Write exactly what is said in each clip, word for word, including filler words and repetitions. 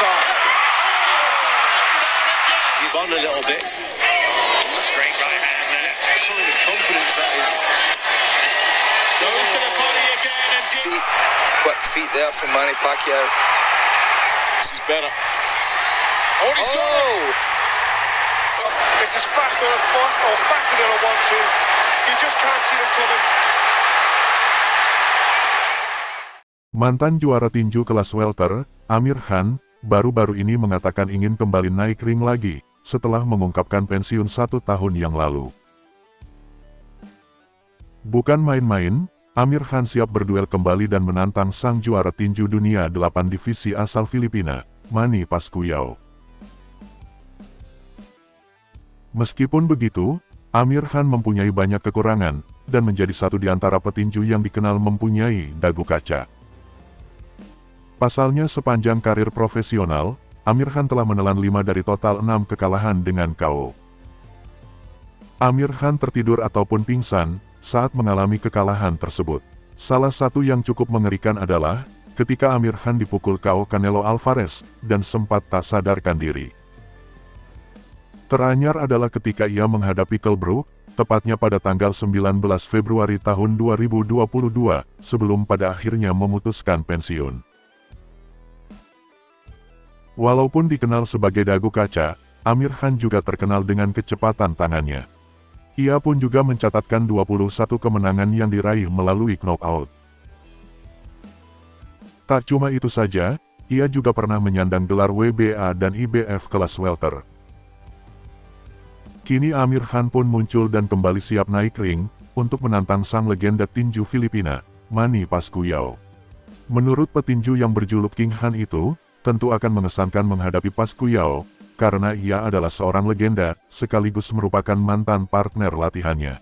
thought. You've on a little bit. Straight right hand there. Sign of confidence, that is. Goes to the body again and deep. Quick feet there from Manny Pacquiao. This is better. Oh, he's got it! Oh. It's as fast as fast or faster than I want to. You just can't see them coming. Mantan juara tinju kelas welter, Amir Khan, baru-baru ini mengatakan ingin kembali naik ring lagi, setelah mengungkapkan pensiun satu tahun yang lalu. Bukan main-main, Amir Khan siap berduel kembali dan menantang sang juara tinju dunia delapan divisi asal Filipina, Manny Pacquiao. Meskipun begitu, Amir Khan mempunyai banyak kekurangan, dan menjadi satu di antara petinju yang dikenal mempunyai dagu kaca. Pasalnya sepanjang karir profesional, Amir Khan telah menelan lima dari total enam kekalahan dengan K O. Amir Khan tertidur ataupun pingsan saat mengalami kekalahan tersebut. Salah satu yang cukup mengerikan adalah ketika Amir Khan dipukul K O Canelo Alvarez dan sempat tak sadarkan diri. Teranyar adalah ketika ia menghadapi Kell Brook, tepatnya pada tanggal sembilan belas Februari tahun dua ribu dua puluh dua, sebelum pada akhirnya memutuskan pensiun. Walaupun dikenal sebagai dagu kaca, Amir Khan juga terkenal dengan kecepatan tangannya. Ia pun juga mencatatkan dua puluh satu kemenangan yang diraih melalui knockout. Tak cuma itu saja, ia juga pernah menyandang gelar W B A dan I B F kelas welter. Kini Amir Khan pun muncul dan kembali siap naik ring, untuk menantang sang legenda tinju Filipina, Manny Pacquiao. Menurut petinju yang berjuluk King Khan itu, tentu akan mengesankan menghadapi Pacquiao, karena ia adalah seorang legenda, sekaligus merupakan mantan partner latihannya.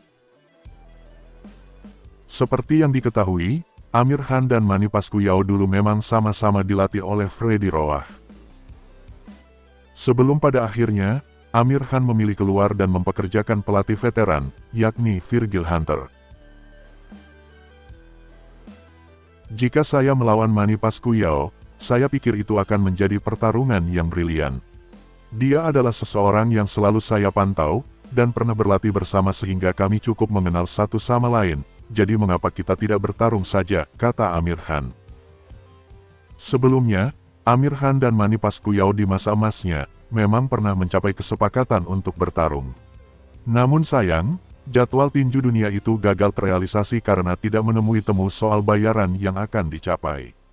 Seperti yang diketahui, Amir Khan dan Manny Pacquiao dulu memang sama-sama dilatih oleh Freddy Roach. Sebelum pada akhirnya, Amir Khan memilih keluar dan mempekerjakan pelatih veteran, yakni Virgil Hunter. Jika saya melawan Manny Pacquiao, saya pikir itu akan menjadi pertarungan yang brilian. Dia adalah seseorang yang selalu saya pantau, dan pernah berlatih bersama sehingga kami cukup mengenal satu sama lain, jadi mengapa kita tidak bertarung saja, kata Amir Khan. Sebelumnya, Amir Khan dan Manny Pacquiao di masa emasnya, memang pernah mencapai kesepakatan untuk bertarung. Namun sayang, jadwal tinju dunia itu gagal terrealisasi karena tidak menemui temu soal bayaran yang akan dicapai.